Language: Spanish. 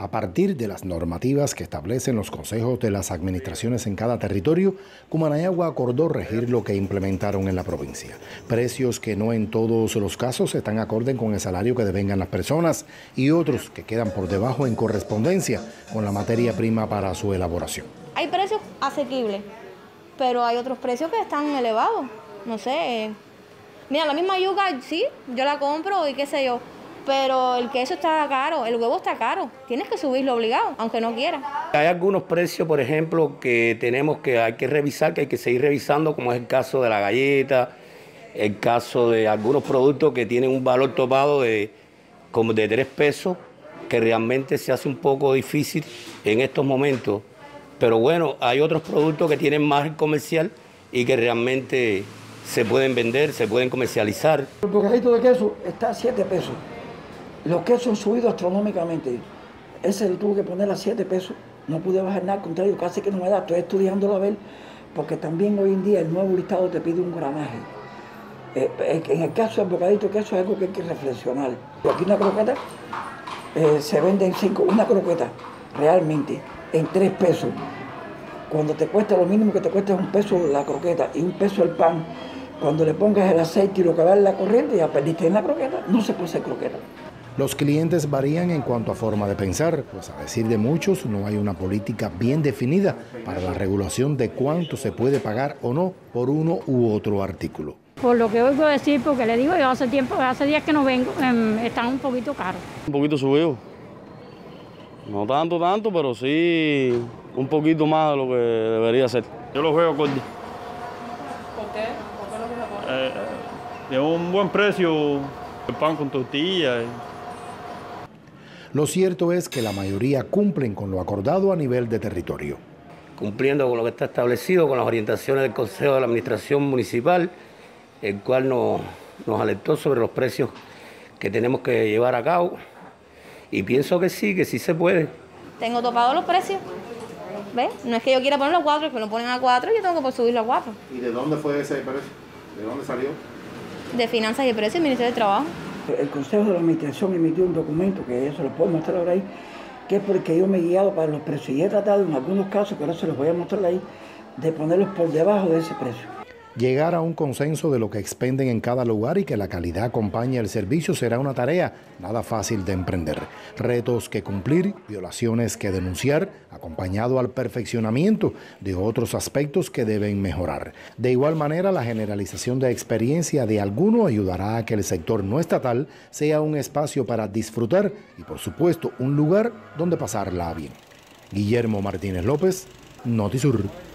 a partir de las normativas que establecen los consejos de las administraciones en cada territorio, Cumanayagua acordó regir lo que implementaron en la provincia. Precios que no en todos los casos están acorde con el salario que devengan las personas y otros que quedan por debajo en correspondencia con la materia prima para su elaboración. Hay precios asequibles, pero hay otros precios que están elevados. No sé, mira, la misma yuca, sí, yo la compro y qué sé yo, pero el queso está caro, el huevo está caro, tienes que subirlo obligado, aunque no quieras. Hay algunos precios, por ejemplo, que hay que revisar, que hay que seguir revisando, como es el caso de la galleta, el caso de algunos productos que tienen un valor topado de como de 3 pesos, que realmente se hace un poco difícil en estos momentos. Pero bueno, hay otros productos que tienen margen comercial y que realmente se pueden vender, se pueden comercializar. El bocadito de queso está a 7 pesos. Los quesos han subido astronómicamente. Ese lo tuve que poner a 7 pesos. No pude bajar nada, al contrario, casi que no me da. Estoy estudiándolo a ver, porque también hoy en día el nuevo listado te pide un gramaje. En el caso del bocadito de queso es algo que hay que reflexionar. Aquí una croqueta se vende en 5, una croqueta realmente en 3 pesos. Cuando te cuesta lo mínimo que te cuesta es 1 peso la croqueta y 1 peso el pan. Cuando le pongas el aceite y lo que va en la corriente, ya perdiste en la croqueta, no se puede hacer croqueta. Los clientes varían en cuanto a forma de pensar, pues a decir de muchos no hay una política bien definida para la regulación de cuánto se puede pagar o no por uno u otro artículo. Por lo que oigo decir, porque le digo yo hace tiempo, hace días que no vengo, están un poquito caros. Un poquito subido, no tanto, pero sí un poquito más de lo que debería ser. Yo los veo cortos. ¿Por qué? ¿Por qué los veo cortos? De un buen precio, el pan con tortilla. Lo cierto es que la mayoría cumplen con lo acordado a nivel de territorio. Cumpliendo con lo que está establecido, con las orientaciones del Consejo de la Administración Municipal, el cual nos alertó sobre los precios que tenemos que llevar a cabo. Y pienso que sí se puede. Tengo topado los precios. ¿Ves? No es que yo quiera poner los 4, es que me lo ponen a 4 y yo tengo que subirlo a 4. ¿Y de dónde fue ese precio? ¿De dónde salió? De Finanzas y Precios, Ministerio de Trabajo. El Consejo de la Administración emitió un documento, que eso lo puedo mostrar ahora ahí, que es porque yo me he guiado para los precios y he tratado en algunos casos, que ahora se los voy a mostrar ahí, de ponerlos por debajo de ese precio. Llegar a un consenso de lo que expenden en cada lugar y que la calidad acompañe el servicio será una tarea nada fácil de emprender. Retos que cumplir, violaciones que denunciar, acompañado al perfeccionamiento de otros aspectos que deben mejorar. De igual manera, la generalización de experiencia de alguno ayudará a que el sector no estatal sea un espacio para disfrutar y, por supuesto, un lugar donde pasarla bien. Guillermo Martínez López, NotiSur.